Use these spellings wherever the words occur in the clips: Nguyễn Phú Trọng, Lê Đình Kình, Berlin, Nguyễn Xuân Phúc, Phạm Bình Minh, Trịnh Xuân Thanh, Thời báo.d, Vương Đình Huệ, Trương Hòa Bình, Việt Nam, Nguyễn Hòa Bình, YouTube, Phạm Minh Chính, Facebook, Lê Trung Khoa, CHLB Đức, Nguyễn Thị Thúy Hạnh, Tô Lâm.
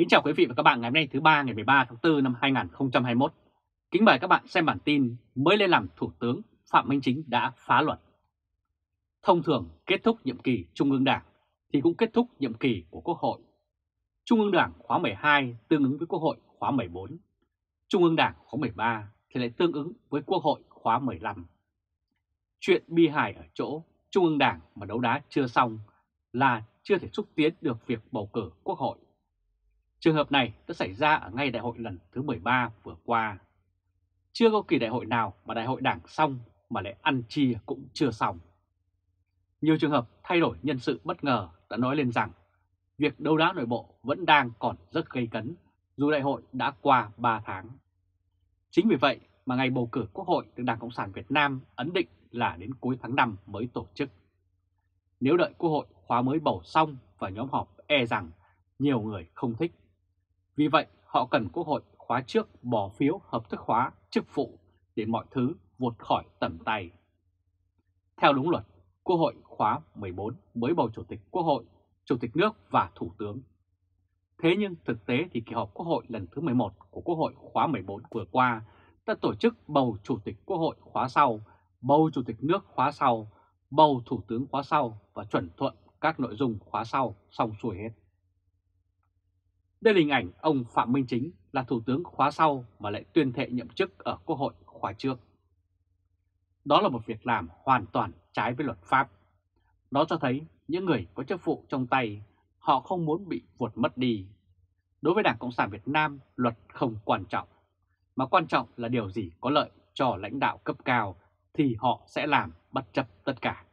Kính chào quý vị và các bạn, ngày hôm nay thứ ba ngày 13 tháng 4 năm 2021. Kính mời các bạn xem bản tin mới lên làm Thủ tướng Phạm Minh Chính đã phá luật. Thông thường kết thúc nhiệm kỳ Trung ương Đảng thì cũng kết thúc nhiệm kỳ của Quốc hội. Trung ương Đảng khóa 12 tương ứng với Quốc hội khóa 14. Trung ương Đảng khóa 13 thì lại tương ứng với Quốc hội khóa 15. Chuyện bi hài ở chỗ Trung ương Đảng mà đấu đá chưa xong là chưa thể xúc tiến được việc bầu cử Quốc hội. Trường hợp này đã xảy ra ở ngay đại hội lần thứ 13 vừa qua. Chưa có kỳ đại hội nào mà đại hội đảng xong mà lại ăn chia cũng chưa xong. Nhiều trường hợp thay đổi nhân sự bất ngờ đã nói lên rằng việc đấu đá nội bộ vẫn đang còn rất gay cấn dù đại hội đã qua 3 tháng. Chính vì vậy mà ngày bầu cử Quốc hội được Đảng Cộng sản Việt Nam ấn định là đến cuối tháng 5 mới tổ chức. Nếu đợi Quốc hội khóa mới bầu xong và nhóm họp e rằng nhiều người không thích. Vì vậy họ cần Quốc hội khóa trước bỏ phiếu hợp thức hóa chức vụ để mọi thứ vụt khỏi tầm tay. Theo đúng luật, Quốc hội khóa 14 mới bầu Chủ tịch Quốc hội, Chủ tịch nước và Thủ tướng. Thế nhưng thực tế thì kỳ họp Quốc hội lần thứ 11 của Quốc hội khóa 14 vừa qua đã tổ chức bầu Chủ tịch Quốc hội khóa sau, bầu Chủ tịch nước khóa sau, bầu Thủ tướng khóa sau và chuẩn thuận các nội dung khóa sau xong xuôi hết. Đây là hình ảnh ông Phạm Minh Chính là Thủ tướng khóa sau mà lại tuyên thệ nhậm chức ở Quốc hội khóa trước. Đó là một việc làm hoàn toàn trái với luật pháp. Nó cho thấy những người có chức vụ trong tay, họ không muốn bị vuột mất đi. Đối với Đảng Cộng sản Việt Nam, luật không quan trọng. Mà quan trọng là điều gì có lợi cho lãnh đạo cấp cao thì họ sẽ làm bất chấp tất cả.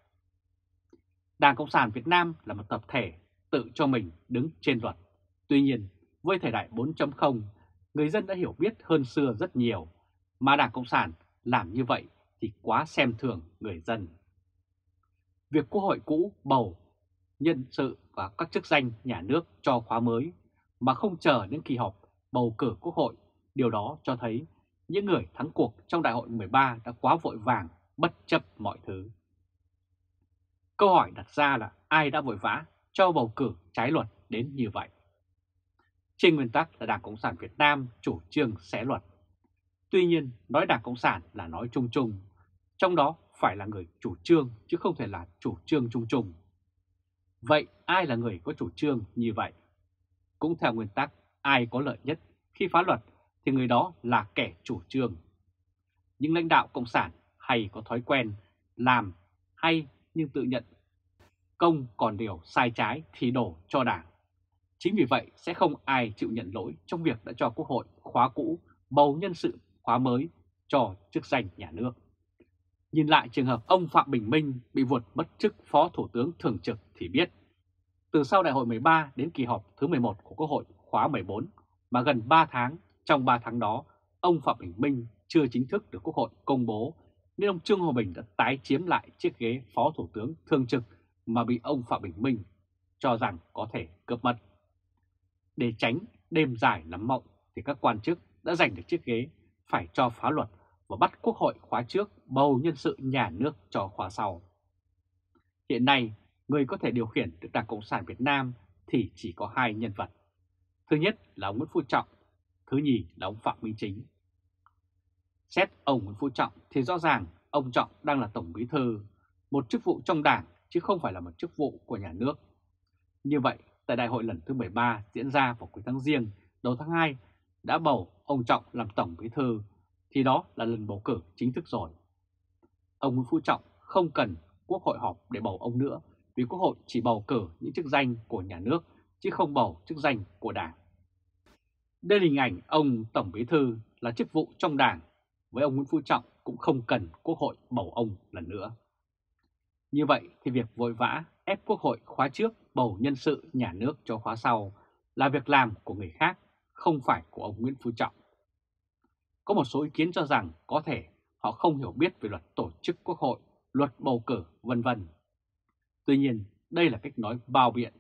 Đảng Cộng sản Việt Nam là một tập thể tự cho mình đứng trên luật. Tuy nhiên, với thời đại 4.0, người dân đã hiểu biết hơn xưa rất nhiều, mà Đảng Cộng sản làm như vậy thì quá xem thường người dân. Việc Quốc hội cũ bầu nhân sự và các chức danh nhà nước cho khóa mới mà không chờ đến kỳ họp bầu cử Quốc hội, điều đó cho thấy những người thắng cuộc trong đại hội 13 đã quá vội vàng, bất chấp mọi thứ. Câu hỏi đặt ra là ai đã vội vã cho bầu cử trái luật đến như vậy? Trên nguyên tắc là Đảng Cộng sản Việt Nam chủ trương xé luật. Tuy nhiên, nói Đảng Cộng sản là nói chung chung, trong đó phải là người chủ trương chứ không thể là chủ trương chung chung. Vậy ai là người có chủ trương như vậy? Cũng theo nguyên tắc, ai có lợi nhất khi phá luật thì người đó là kẻ chủ trương. Những lãnh đạo Cộng sản hay có thói quen làm hay nhưng tự nhận công còn điều sai trái thì đổ cho Đảng. Chính vì vậy sẽ không ai chịu nhận lỗi trong việc đã cho Quốc hội khóa cũ bầu nhân sự khóa mới cho chức danh nhà nước. Nhìn lại trường hợp ông Phạm Bình Minh bị vuột mất chức Phó Thủ tướng Thường trực thì biết, từ sau đại hội 13 đến kỳ họp thứ 11 của Quốc hội khóa 14 mà gần 3 tháng, trong 3 tháng đó ông Phạm Bình Minh chưa chính thức được Quốc hội công bố nên ông Trương Hòa Bình đã tái chiếm lại chiếc ghế Phó Thủ tướng Thường trực mà bị ông Phạm Bình Minh cho rằng có thể cướp mất. Để tránh đêm dài lắm mộng thì các quan chức đã giành được chiếc ghế phải cho phá luật và bắt Quốc hội khóa trước bầu nhân sự nhà nước cho khóa sau. Hiện nay, người có thể điều khiển được Đảng Cộng sản Việt Nam thì chỉ có hai nhân vật. Thứ nhất là ông Nguyễn Phú Trọng, thứ nhì là ông Phạm Minh Chính. Xét ông Nguyễn Phú Trọng thì rõ ràng ông Trọng đang là Tổng Bí thư, một chức vụ trong Đảng chứ không phải là một chức vụ của nhà nước. Như vậy, tại đại hội lần thứ 13 diễn ra vào cuối tháng Giêng, đầu tháng 2 đã bầu ông Trọng làm Tổng Bí thư thì đó là lần bầu cử chính thức rồi. Ông Nguyễn Phú Trọng không cần Quốc hội họp để bầu ông nữa vì Quốc hội chỉ bầu cử những chức danh của nhà nước chứ không bầu chức danh của Đảng. Đây là hình ảnh ông Tổng Bí thư là chức vụ trong Đảng, với ông Nguyễn Phú Trọng cũng không cần Quốc hội bầu ông lần nữa. Như vậy thì việc vội vã ép Quốc hội khóa trước bầu nhân sự nhà nước cho khóa sau là việc làm của người khác, không phải của ông Nguyễn Phú Trọng. Có một số ý kiến cho rằng có thể họ không hiểu biết về luật tổ chức Quốc hội, luật bầu cử, vân vân. Tuy nhiên, đây là cách nói bao biện.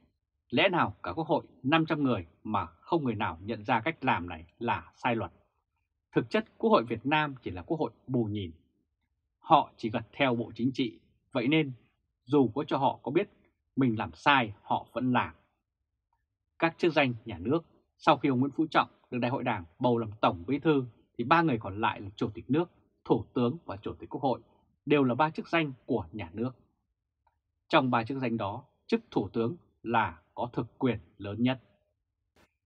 Lẽ nào cả Quốc hội 500 người mà không người nào nhận ra cách làm này là sai luật? Thực chất Quốc hội Việt Nam chỉ là Quốc hội bù nhìn. Họ chỉ gật theo Bộ Chính trị, vậy nên dù có cho họ có biết mình làm sai, họ vẫn làm. Các chức danh nhà nước Sau khi ông Nguyễn Phú Trọng được Đại hội Đảng bầu làm Tổng Bí thư thì ba người còn lại là Chủ tịch nước, Thủ tướng và Chủ tịch Quốc hội đều là ba chức danh của nhà nước. Trong ba chức danh đó, chức Thủ tướng là có thực quyền lớn nhất.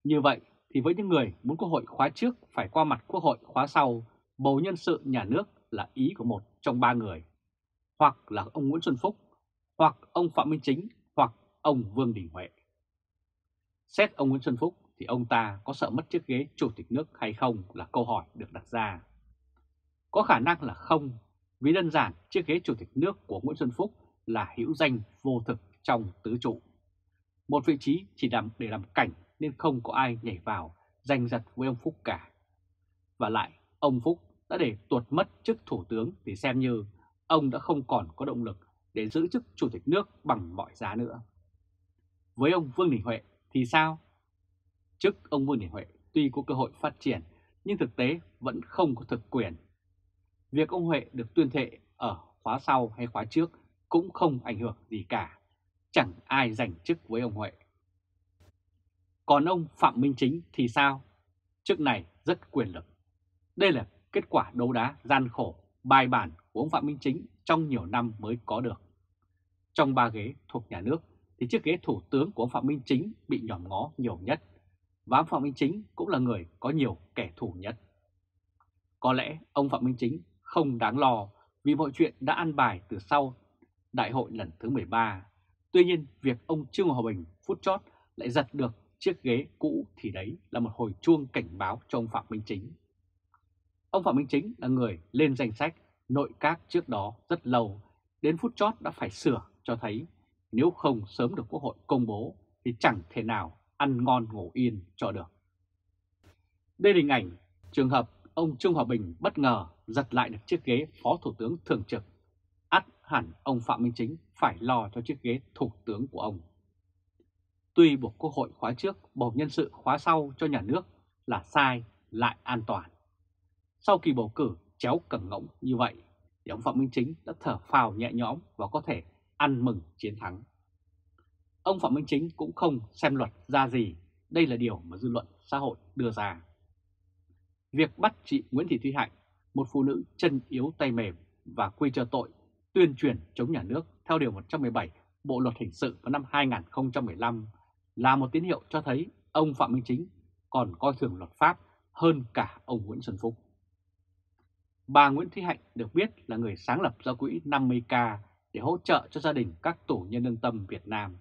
Như vậy thì với những người muốn Quốc hội khóa trước phải qua mặt Quốc hội khóa sau, bầu nhân sự nhà nước là ý của một trong ba người, hoặc là ông Nguyễn Xuân Phúc, hoặc ông Phạm Minh Chính, hoặc ông Vương Đình Huệ. Xét ông Nguyễn Xuân Phúc thì ông ta có sợ mất chiếc ghế Chủ tịch nước hay không là câu hỏi được đặt ra. Có khả năng là không, vì đơn giản chiếc ghế Chủ tịch nước của Nguyễn Xuân Phúc là hữu danh vô thực trong tứ trụ. Một vị trí chỉ để làm cảnh nên không có ai nhảy vào giành giật với ông Phúc cả. Và lại, ông Phúc đã để tuột mất chức Thủ tướng thì xem như ông đã không còn có động lực để giữ chức Chủ tịch nước bằng mọi giá nữa. Với ông Vương Đình Huệ thì sao? Chức ông Vương Đình Huệ tuy có cơ hội phát triển nhưng thực tế vẫn không có thực quyền. Việc ông Huệ được tuyên thệ ở khóa sau hay khóa trước cũng không ảnh hưởng gì cả. Chẳng ai giành chức với ông Huệ. Còn ông Phạm Minh Chính thì sao? Chức này rất quyền lực. Đây là kết quả đấu đá gian khổ, bài bản của ông Phạm Minh Chính trong nhiều năm mới có được. Trong ba ghế thuộc nhà nước thì chiếc ghế Thủ tướng của ông Phạm Minh Chính bị nhòm ngó nhiều nhất. Và ông Phạm Minh Chính cũng là người có nhiều kẻ thù nhất. Có lẽ ông Phạm Minh Chính không đáng lo vì mọi chuyện đã ăn bài từ sau đại hội lần thứ 13. Tuy nhiên việc ông Trương Hòa Bình phút chót lại giật được chiếc ghế cũ thì đấy là một hồi chuông cảnh báo cho ông Phạm Minh Chính. Ông Phạm Minh Chính là người lên danh sách nội các trước đó rất lâu, đến phút chót đã phải sửa cho thấy nếu không sớm được Quốc hội công bố thì chẳng thể nào ăn ngon ngủ yên cho được. Đây là hình ảnh trường hợp ông Trương Hòa Bình bất ngờ giật lại được chiếc ghế Phó Thủ tướng Thường trực, ắt hẳn ông Phạm Minh Chính phải lo cho chiếc ghế Thủ tướng của ông. Tuy buộc Quốc hội khóa trước bầu nhân sự khóa sau cho nhà nước là sai lại an toàn. Sau kỳ bầu cử chéo cẳng ngỗng như vậy thì ông Phạm Minh Chính đã thở phào nhẹ nhõm và có thể ăn mừng chiến thắng. Ông Phạm Minh Chính cũng không xem luật ra gì, đây là điều mà dư luận xã hội đưa ra. Việc bắt chị Nguyễn Thị Thúy Hạnh, một phụ nữ chân yếu tay mềm và quy cho tội tuyên truyền chống nhà nước theo Điều 117 Bộ Luật Hình sự vào năm 2015 là một tín hiệu cho thấy ông Phạm Minh Chính còn coi thường luật pháp hơn cả ông Nguyễn Xuân Phúc. Bà Nguyễn Thị Hạnh được biết là người sáng lập ra quỹ 50K để hỗ trợ cho gia đình các tù nhân lương tâm Việt Nam.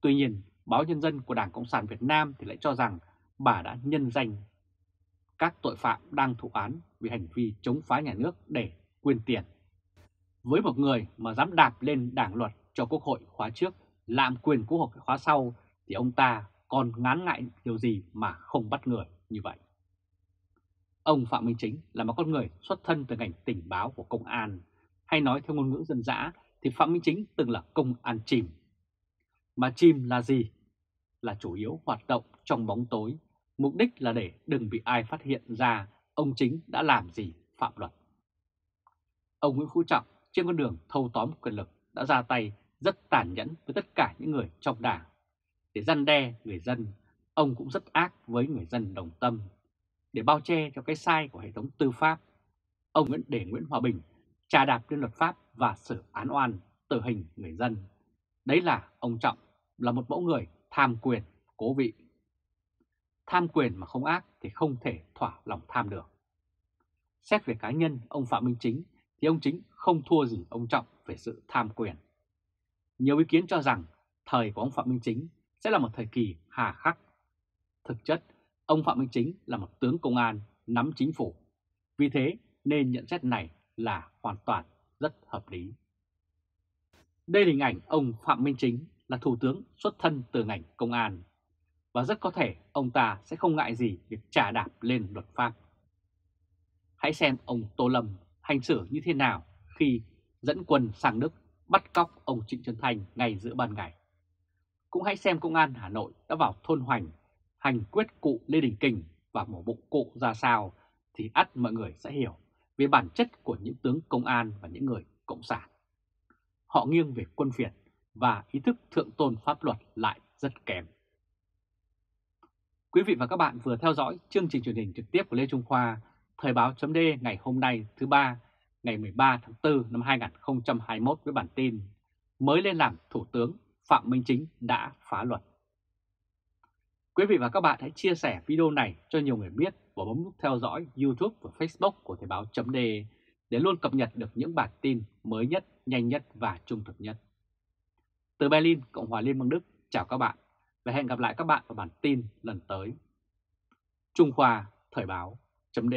Tuy nhiên, báo Nhân dân của Đảng Cộng sản Việt Nam thì lại cho rằng bà đã nhân danh các tội phạm đang thụ án vì hành vi chống phá nhà nước để quyên tiền. Với một người mà dám đạp lên đảng luật cho Quốc hội khóa trước, lạm quyền Quốc hội khóa sau thì ông ta còn ngán ngại điều gì mà không bắt người như vậy. Ông Phạm Minh Chính là một con người xuất thân từ ngành tình báo của công an, hay nói theo ngôn ngữ dân dã thì Phạm Minh Chính từng là công an chìm. Mà chìm là gì? Là chủ yếu hoạt động trong bóng tối, mục đích là để đừng bị ai phát hiện ra ông Chính đã làm gì phạm luật. Ông Nguyễn Phú Trọng trên con đường thâu tóm quyền lực đã ra tay rất tàn nhẫn với tất cả những người trong đảng. Để răn đe người dân, ông cũng rất ác với người dân đồng tâm. Để bao che cho cái sai của hệ thống tư pháp, ông để Nguyễn Hòa Bình chà đạp lên luật pháp và xử án oan tử hình người dân. Đấy là ông Trọng là một mẫu người tham quyền cố vị. Tham quyền mà không ác thì không thể thỏa lòng tham được. Xét về cá nhân ông Phạm Minh Chính thì ông Chính không thua gì ông Trọng về sự tham quyền. Nhiều ý kiến cho rằng thời của ông Phạm Minh Chính sẽ là một thời kỳ hà khắc. Thực chất, ông Phạm Minh Chính là một tướng công an nắm chính phủ. Vì thế nên nhận xét này là hoàn toàn rất hợp lý. Đây là hình ảnh ông Phạm Minh Chính là thủ tướng xuất thân từ ngành công an. Và rất có thể ông ta sẽ không ngại gì việc chà đạp lên luật pháp. Hãy xem ông Tô Lâm hành xử như thế nào khi dẫn quân sang Đức bắt cóc ông Trịnh Xuân Thanh ngay giữa ban ngày. Cũng hãy xem công an Hà Nội đã vào thôn Hoành hành quyết cụ Lê Đình Kình và mổ bụng cụ ra sao thì ắt mọi người sẽ hiểu về bản chất của những tướng công an và những người cộng sản. Họ nghiêng về quân phiệt và ý thức thượng tôn pháp luật lại rất kém. Quý vị và các bạn vừa theo dõi chương trình truyền hình trực tiếp của Lê Trung Khoa, Thời báo.d ngày hôm nay thứ Ba, ngày 13 tháng 4 năm 2021 với bản tin mới lên làm Thủ tướng Phạm Minh Chính đã phá luật. Quý vị và các bạn hãy chia sẻ video này cho nhiều người biết và bấm nút theo dõi YouTube và Facebook của Thời báo.d để luôn cập nhật được những bản tin mới nhất, nhanh nhất và trung thực nhất. Từ Berlin, Cộng hòa Liên bang Đức, chào các bạn và hẹn gặp lại các bạn vào bản tin lần tới. Trung Khoa, Thời báo.d